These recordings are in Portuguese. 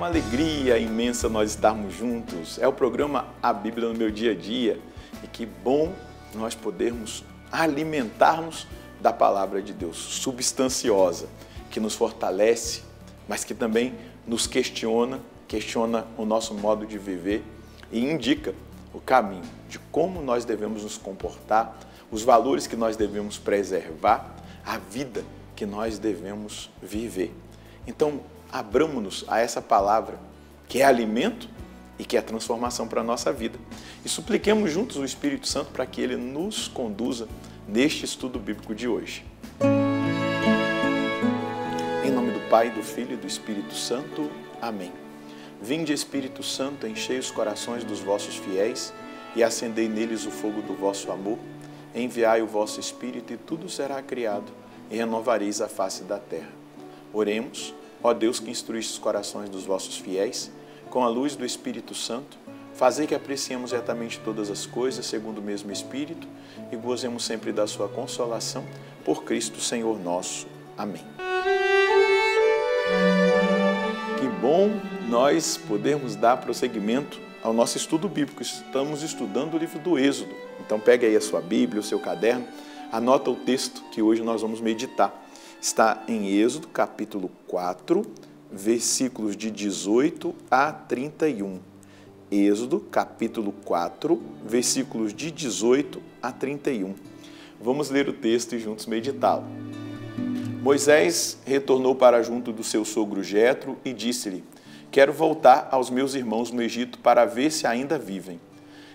uma alegria imensa nós estarmos juntos. É o programa A Bíblia no meu dia a dia. E que bom nós podermos alimentarmos da palavra de Deus, substanciosa, que nos fortalece, mas que também nos questiona o nosso modo de viver e indica o caminho de como nós devemos nos comportar, os valores que nós devemos preservar, a vida que nós devemos viver. Então, abramos-nos a essa palavra que é alimento e que é transformação para a nossa vida. E supliquemos juntos o Espírito Santo para que ele nos conduza neste estudo bíblico de hoje. Em nome do Pai, do Filho e do Espírito Santo. Amém. Vinde, Espírito Santo, enchei os corações dos vossos fiéis e acendei neles o fogo do vosso amor. Enviai o vosso Espírito e tudo será criado e renovareis a face da terra. Oremos, ó Deus que instruíste os corações dos vossos fiéis, com a luz do Espírito Santo, fazei que apreciemos retamente todas as coisas segundo o mesmo Espírito e gozemos sempre da sua consolação, por Cristo Senhor nosso. Amém. Que bom nós podermos dar prosseguimento ao nosso estudo bíblico. Estamos estudando o livro do Êxodo. Então pegue aí a sua Bíblia, o seu caderno, anota o texto que hoje nós vamos meditar. Está em Êxodo, capítulo 4, versículos de 18 a 31. Êxodo, capítulo 4, versículos de 18 a 31. Vamos ler o texto e juntos meditá-lo. Moisés retornou para junto do seu sogro Jetro e disse-lhe: "Quero voltar aos meus irmãos no Egito para ver se ainda vivem."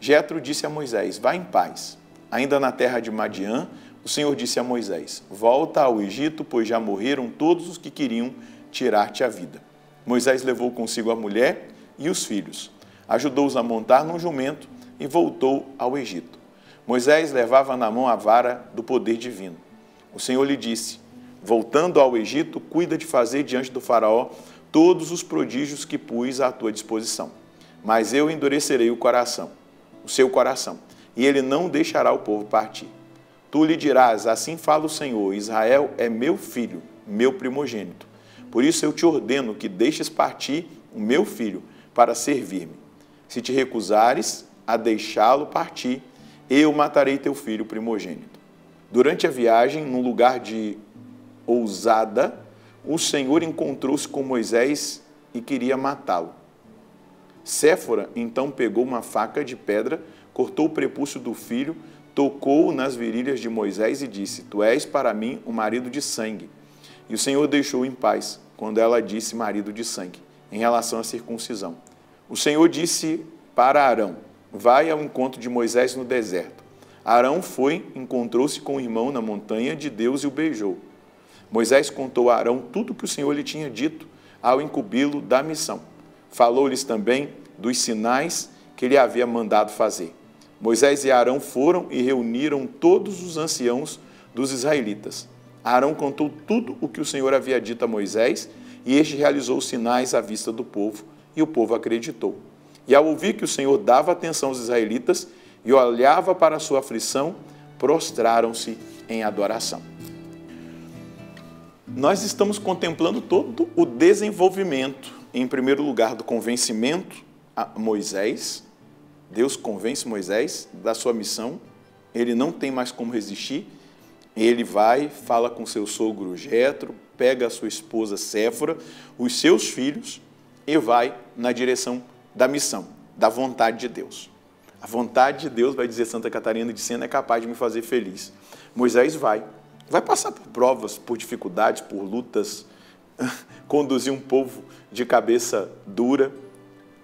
Jetro disse a Moisés: "Vá em paz." Ainda na terra de Madiã, o Senhor disse a Moisés: "Volta ao Egito, pois já morreram todos os que queriam tirar-te a vida." Moisés levou consigo a mulher e os filhos, ajudou-os a montar num jumento e voltou ao Egito. Moisés levava na mão a vara do poder divino. O Senhor lhe disse: "Voltando ao Egito, cuida de fazer diante do faraó todos os prodígios que pus à tua disposição. Mas eu endurecerei o seu coração, e ele não deixará o povo partir. Tu lhe dirás: assim fala o Senhor, Israel é meu filho, meu primogênito. Por isso eu te ordeno que deixes partir o meu filho para servir-me. Se te recusares a deixá-lo partir, eu matarei teu filho primogênito." Durante a viagem, num lugar de ousada, o Senhor encontrou-se com Moisés e queria matá-lo. Séfora então pegou uma faca de pedra, cortou o prepúcio do filho, tocou-o nas virilhas de Moisés e disse: "Tu és para mim um marido de sangue." E o Senhor deixou em paz quando ela disse marido de sangue, em relação à circuncisão. O Senhor disse para Arão: "Vai ao encontro de Moisés no deserto." Arão foi, encontrou-se com o irmão na montanha de Deus e o beijou. Moisés contou a Arão tudo o que o Senhor lhe tinha dito ao incumbi-lo da missão. Falou-lhes também dos sinais que lhe havia mandado fazer. Moisés e Arão foram e reuniram todos os anciãos dos israelitas. Arão contou tudo o que o Senhor havia dito a Moisés, e este realizou sinais à vista do povo, e o povo acreditou. E ao ouvir que o Senhor dava atenção aos israelitas e olhava para a sua aflição, prostraram-se em adoração. Nós estamos contemplando todo o desenvolvimento, em primeiro lugar, do convencimento a Moisés. Deus convence Moisés da sua missão, ele não tem mais como resistir, ele vai, fala com seu sogro Jetro, pega a sua esposa Séfora, os seus filhos e vai na direção da missão, da vontade de Deus. A vontade de Deus, vai dizer Santa Catarina de Sena, é capaz de me fazer feliz. Moisés vai passar por provas, por dificuldades, por lutas, conduzir um povo de cabeça dura,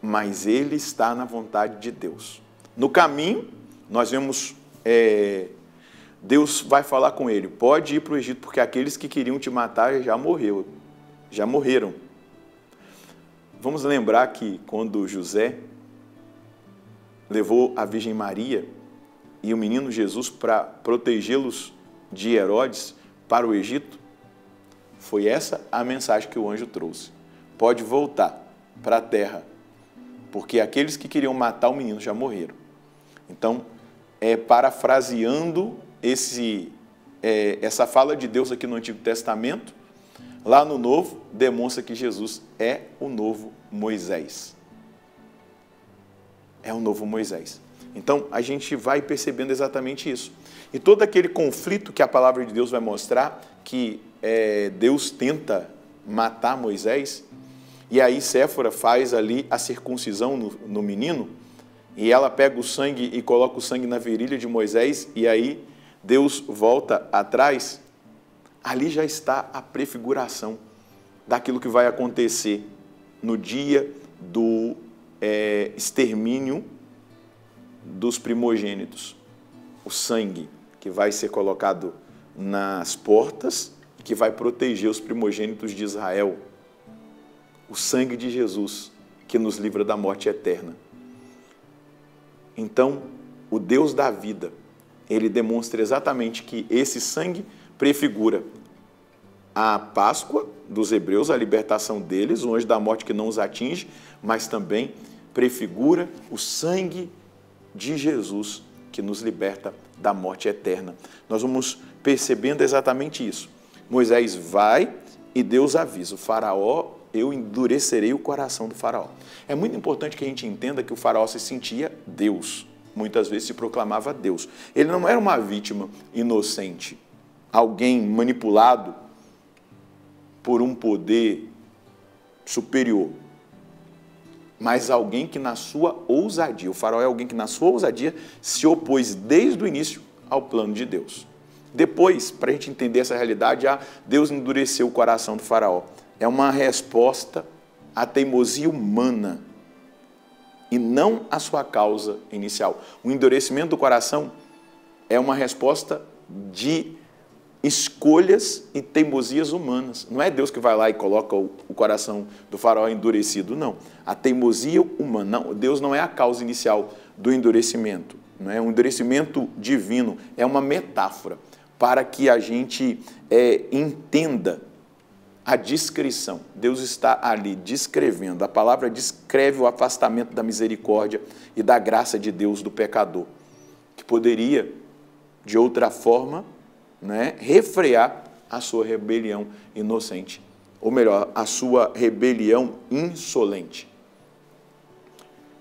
mas ele está na vontade de Deus. No caminho, nós vemos, Deus vai falar com ele: "Pode ir para o Egito, porque aqueles que queriam te matar já morreram. Vamos lembrar que quando José levou a Virgem Maria e o menino Jesus para protegê-los de Herodes para o Egito, foi essa a mensagem que o anjo trouxe: "Pode voltar para a terra, porque aqueles que queriam matar o menino já morreram." Então, parafraseando essa fala de Deus aqui no Antigo Testamento, lá no Novo, demonstra que Jesus é o novo Moisés. É o novo Moisés. Então, a gente vai percebendo exatamente isso. E todo aquele conflito que a palavra de Deus vai mostrar, que Deus tenta matar Moisés, e aí Séfora faz ali a circuncisão no menino, e ela pega o sangue e coloca o sangue na virilha de Moisés, e aí Deus volta atrás. Ali já está a prefiguração daquilo que vai acontecer no dia do extermínio dos primogênitos. O sangue que vai ser colocado nas portas, que vai proteger os primogênitos de Israel. O sangue de Jesus, que nos livra da morte eterna. Então, o Deus da vida, ele demonstra exatamente que esse sangue prefigura a Páscoa dos hebreus, a libertação deles, o anjo da morte que não os atinge, mas também prefigura o sangue de Jesus, que nos liberta da morte eterna. Nós vamos percebendo exatamente isso. Moisés vai e Deus avisa o faraó: eu endurecerei o coração do faraó. É muito importante que a gente entenda que o faraó se sentia Deus, muitas vezes se proclamava Deus. Ele não era uma vítima inocente, alguém manipulado por um poder superior, mas alguém que na sua ousadia, o faraó é alguém que na sua ousadia se opôs desde o início ao plano de Deus. Depois, para a gente entender essa realidade, Deus endureceu o coração do faraó. É uma resposta à teimosia humana e não à sua causa inicial. O endurecimento do coração é uma resposta de escolhas e teimosias humanas. Não é Deus que vai lá e coloca o coração do faraó endurecido, não. A teimosia humana, não, Deus não é a causa inicial do endurecimento, não é um endurecimento divino, é uma metáfora para que a gente entenda a descrição. Deus está ali descrevendo. A palavra descreve o afastamento da misericórdia e da graça de Deus do pecador, que poderia, de outra forma, refrear a sua rebelião inocente, ou melhor, a sua rebelião insolente.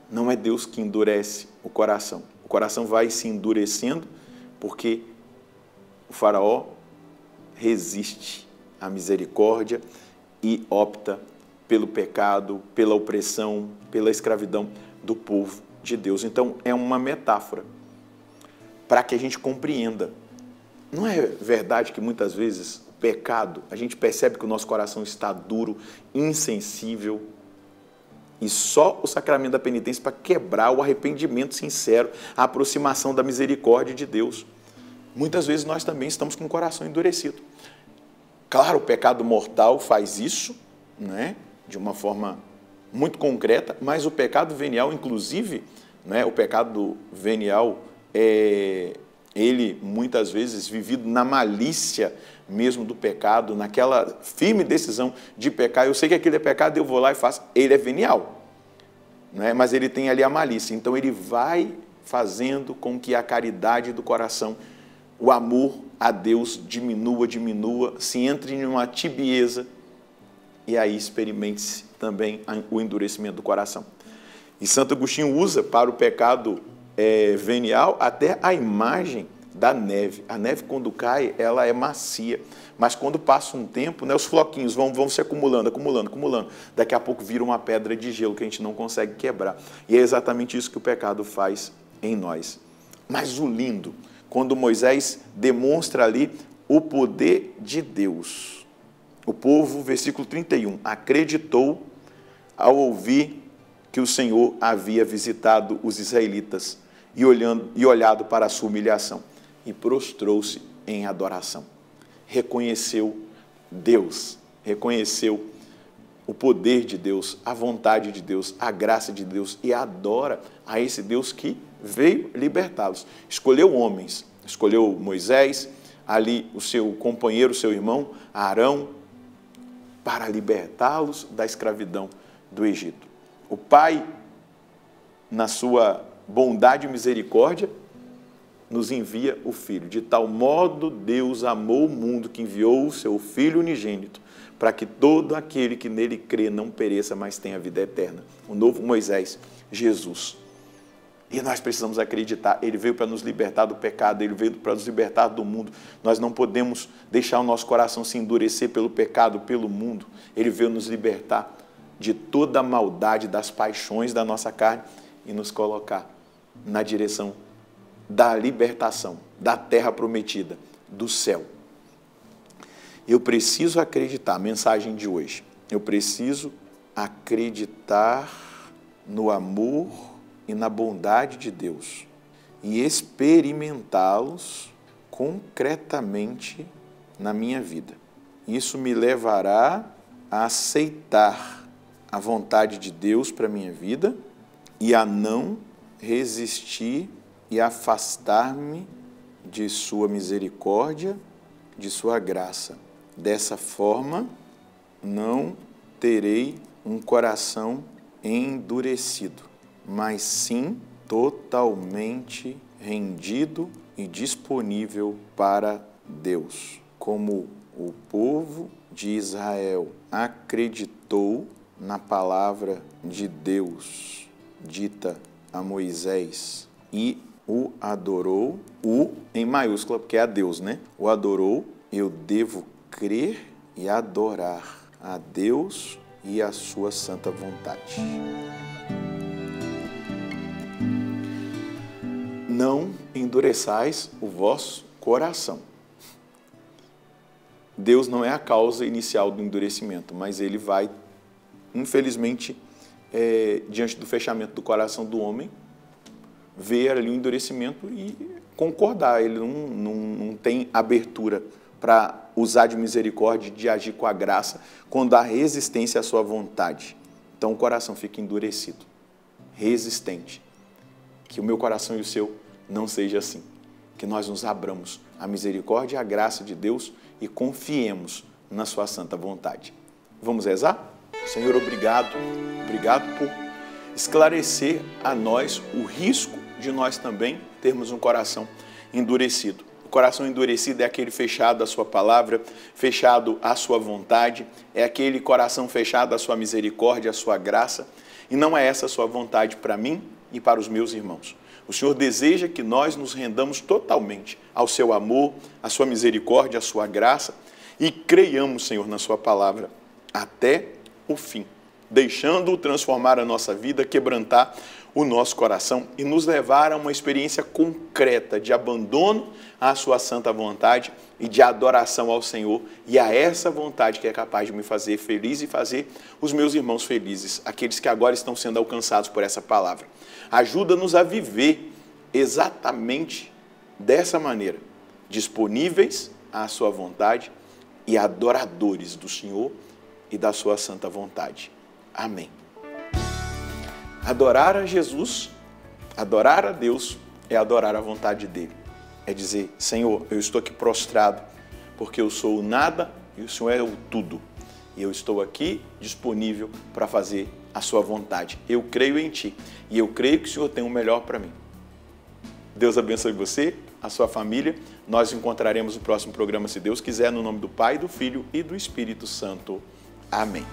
Não é Deus que endurece o coração. O coração vai se endurecendo porque o faraó resiste à misericórdia e opta pelo pecado, pela opressão, pela escravidão do povo de Deus. Então, é uma metáfora para que a gente compreenda. Não é verdade que muitas vezes o pecado, a gente percebe que o nosso coração está duro, insensível, e só o sacramento da penitência para quebrar o arrependimento sincero, a aproximação da misericórdia de Deus. Muitas vezes nós também estamos com o coração endurecido. Claro, o pecado mortal faz isso, de uma forma muito concreta, mas o pecado venial, inclusive, o pecado venial, ele muitas vezes vivido na malícia mesmo do pecado, naquela firme decisão de pecar, eu sei que aquilo é pecado, eu vou lá e faço, ele é venial, mas ele tem ali a malícia, então ele vai fazendo com que a caridade do coração, o amor a Deus diminua, se entre em uma tibieza e aí experimente-se também o endurecimento do coração. E Santo Agostinho usa para o pecado venial até a imagem da neve. A neve, quando cai, ela é macia, mas quando passa um tempo, os floquinhos vão se acumulando, daqui a pouco vira uma pedra de gelo que a gente não consegue quebrar. E é exatamente isso que o pecado faz em nós. Mas o lindo, quando Moisés demonstra ali o poder de Deus. O povo, versículo 31, acreditou ao ouvir que o Senhor havia visitado os israelitas e olhado para a sua humilhação e prostrou-se em adoração. Reconheceu Deus, reconheceu o poder de Deus, a vontade de Deus, a graça de Deus e adora a esse Deus que veio libertá-los. Escolheu homens, escolheu Moisés, ali o seu companheiro, o seu irmão, Arão, para libertá-los da escravidão do Egito. O Pai, na sua bondade e misericórdia, nos envia o Filho. De tal modo Deus amou o mundo que enviou o seu Filho unigênito, para que todo aquele que nele crê não pereça, mas tenha vida eterna. O novo Moisés, Jesus. E nós precisamos acreditar, ele veio para nos libertar do pecado, ele veio para nos libertar do mundo. Nós não podemos deixar o nosso coração se endurecer pelo pecado, pelo mundo. Ele veio nos libertar de toda a maldade, das paixões da nossa carne e nos colocar na direção da libertação, da terra prometida, do céu. Eu preciso acreditar, mensagem de hoje, eu preciso acreditar no amor e na bondade de Deus e experimentá-los concretamente na minha vida. Isso me levará a aceitar a vontade de Deus para a minha vida e a não resistir e afastar-me de sua misericórdia, de sua graça. Dessa forma, não terei um coração endurecido, mas sim totalmente rendido e disponível para Deus. Como o povo de Israel acreditou na palavra de Deus, dita a Moisés, e o adorou, o em maiúscula, porque é a Deus, né? O adorou, eu devo crer e adorar a Deus e a sua santa vontade. Não endureçais o vosso coração. Deus não é a causa inicial do endurecimento, mas ele vai, infelizmente, diante do fechamento do coração do homem, ver ali o endurecimento e concordar. Ele não tem abertura para usar de misericórdia, de agir com a graça, quando há resistência à sua vontade. Então o coração fica endurecido, resistente. Que o meu coração e o seu não seja assim. Que nós nos abramos à misericórdia e à graça de Deus e confiemos na sua santa vontade. Vamos rezar? Senhor, obrigado. Obrigado por esclarecer a nós o risco de nós também termos um coração endurecido. O coração endurecido é aquele fechado à sua palavra, fechado à sua vontade, é aquele coração fechado à sua misericórdia, à sua graça, e não é essa a sua vontade para mim e para os meus irmãos. O Senhor deseja que nós nos rendamos totalmente ao seu amor, à sua misericórdia, à sua graça, e creiamos, Senhor, na sua palavra até o fim, deixando-o transformar a nossa vida, quebrantar o nosso coração e nos levar a uma experiência concreta de abandono à sua santa vontade e de adoração ao Senhor e a essa vontade que é capaz de me fazer feliz e fazer os meus irmãos felizes, aqueles que agora estão sendo alcançados por essa palavra. Ajuda-nos a viver exatamente dessa maneira, disponíveis à sua vontade e adoradores do Senhor e da sua santa vontade. Amém. Adorar a Jesus, adorar a Deus, é adorar a vontade dele. É dizer, Senhor, eu estou aqui prostrado, porque eu sou o nada e o Senhor é o tudo. E eu estou aqui disponível para fazer a sua vontade. Eu creio em ti e eu creio que o Senhor tem o melhor para mim. Deus abençoe você, a sua família. Nós encontraremos no próximo programa, se Deus quiser, no nome do Pai, do Filho e do Espírito Santo. Amém.